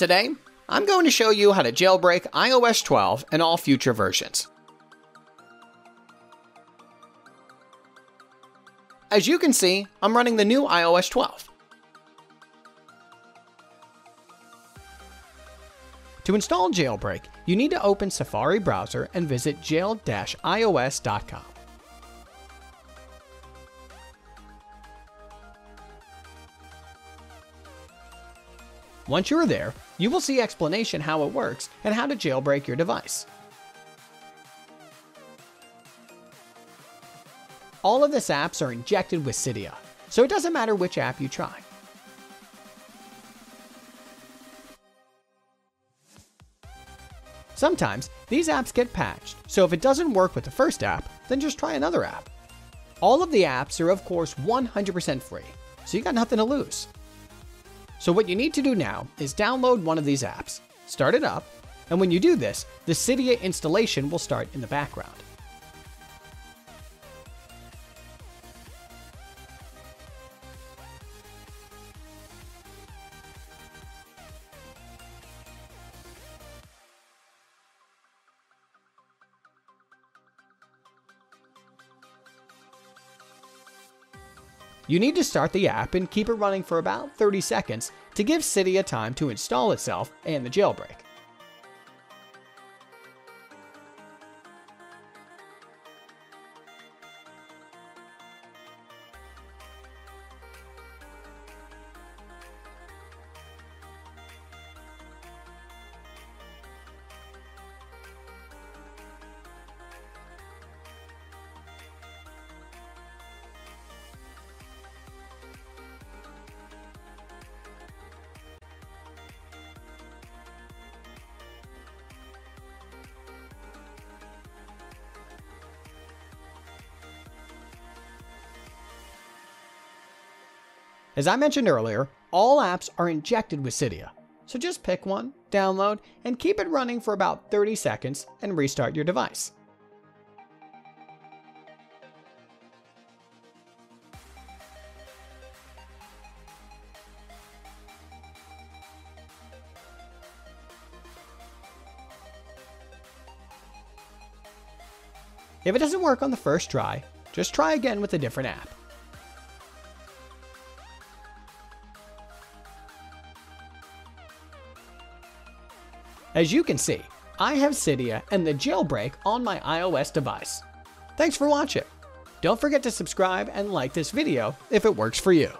Today, I'm going to show you how to jailbreak iOS 12 and all future versions. As you can see, I'm running the new iOS 12. To install Jailbreak, you need to open Safari browser and visit jail-ios.com. Once you're there, you will see explanation how it works and how to jailbreak your device. All of these apps are injected with Cydia, so it doesn't matter which app you try. Sometimes these apps get patched, so if it doesn't work with the first app, then just try another app. All of the apps are of course 100% free, so you got nothing to lose. So what you need to do now is download one of these apps, start it up, and when you do this, the Cydia installation will start in the background. You need to start the app and keep it running for about 30 seconds to give Cydia time to install itself and the jailbreak. As I mentioned earlier, all apps are injected with Cydia, so just pick one, download, and keep it running for about 30 seconds and restart your device. If it doesn't work on the first try, just try again with a different app. As you can see, I have Cydia and the jailbreak on my iOS device. Thanks for watching. Don't forget to subscribe and like this video if it works for you.